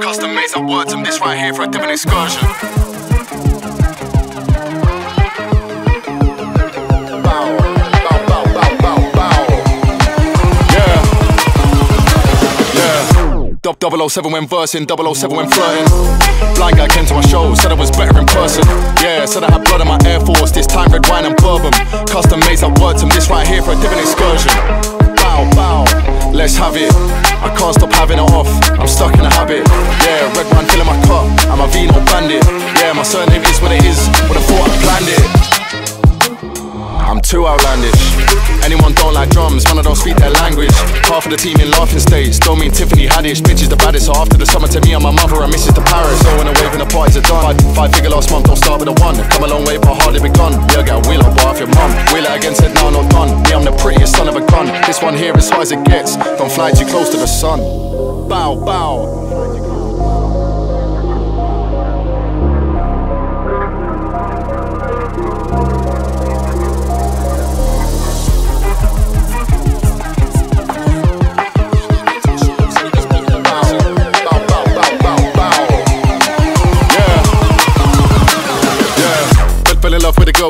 Custom made some words, I'm this right here for a different excursion. Yeah. 007 when versing, 007 when flirting. Blind guy came to my show, said I was better in person. Yeah, said I had blood on my Air Force, this time red wine and bourbon. Custom made some words, I'm this right here for a different excursion. Bow, let's have it. I can't stop having it off, I'm stuck in a habit. Yeah, red wine filling my cup, I'm a Vino Bandit. Yeah, my surname is what it is, but I thought I planned it. I'm too outlandish. Anyone don't like drums, man, I don't speak their language. Half of the team in laughing states, don't mean Tiffany Haddish. Bitch is the baddest, so after the summer to me and my mother and Mrs. to Paris. Throwing a wave in the parties are done. Five figure last month, don't start with a one. Come a long way, but hardly begun. Yeah, I got a wheel up, bar off your mum. Wheel out again, said no, not done. Yeah, I'm the prettiest son of a gun. This one here is high as it gets. Don't fly too close to the sun. Bow, bow.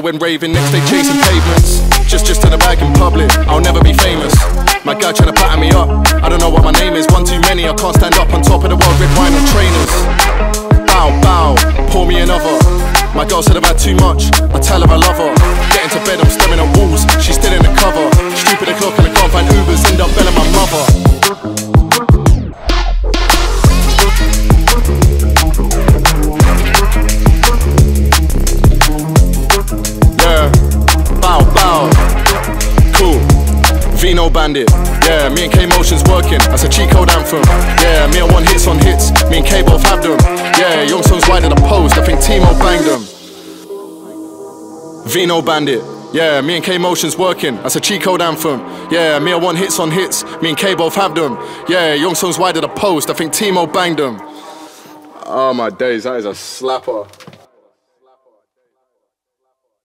When raving, next day chasing pavements. Just in the bag in public, I'll never be famous. My guy trying to pattern me up, I don't know what my name is. One too many, I can't stand up on top of the world with wine and trainers. Bow, bow, pour me another. My girl said I've had too much, I tell her I love her. Get into bed, I'm staring at walls, she's still in the cover. Stupid o'clock and I can't find Ubers, end up belling my mother. Vino Bandit, yeah, me and K Motionz working, that's a cheat code anthem. Yeah, me and one hits on hits, me and K both have them. Yeah, young son's wide of the post, I think Timo banged them. Vino Bandit, yeah, me and K Motionz working, that's a cheat code anthem. Yeah, me and one hits on hits, me and K both have them. Yeah, young son's wide of the post, I think Timo banged them. Oh my days, that is a slapper.